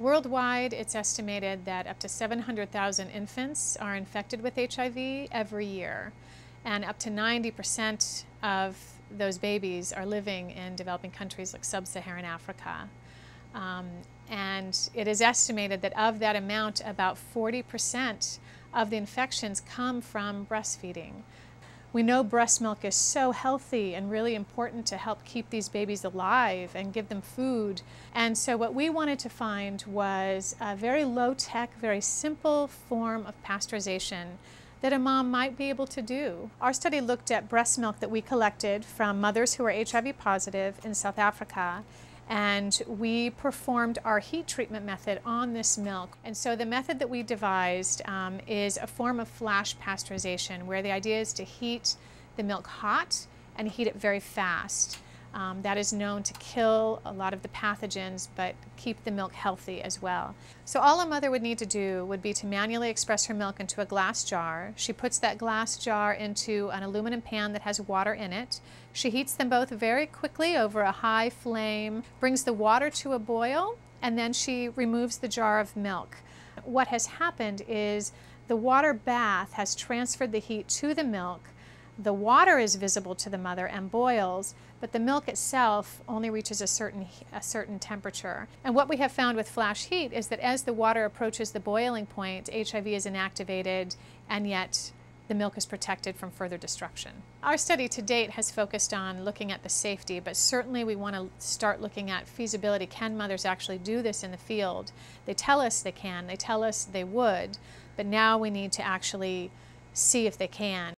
Worldwide, it's estimated that up to 700,000 infants are infected with HIV every year, and up to 90% of those babies are living in developing countries like sub-Saharan Africa. And it is estimated that of that amount, about 40% of the infections come from breastfeeding. We know breast milk is so healthy and really important to help keep these babies alive and give them food. And so what we wanted to find was a very low-tech, very simple form of pasteurization that a mom might be able to do. Our study looked at breast milk that we collected from mothers who are HIV positive in South Africa, and we performed our heat treatment method on this milk. And so the method that we devised is a form of flash pasteurization, where the idea is to heat the milk hot and heat it very fast. That is known to kill a lot of the pathogens, but keep the milk healthy as well. So all a mother would need to do would be to manually express her milk into a glass jar. She puts that glass jar into an aluminum pan that has water in it. She heats them both very quickly over a high flame, brings the water to a boil, and then she removes the jar of milk. What has happened is the water bath has transferred the heat to the milk. The water is visible to the mother and boils, but the milk itself only reaches a certain temperature. And what we have found with flash heat is that as the water approaches the boiling point, HIV is inactivated, and yet the milk is protected from further destruction. Our study to date has focused on looking at the safety, but certainly we want to start looking at feasibility. Can mothers actually do this in the field? They tell us they can, they tell us they would, but now we need to actually see if they can.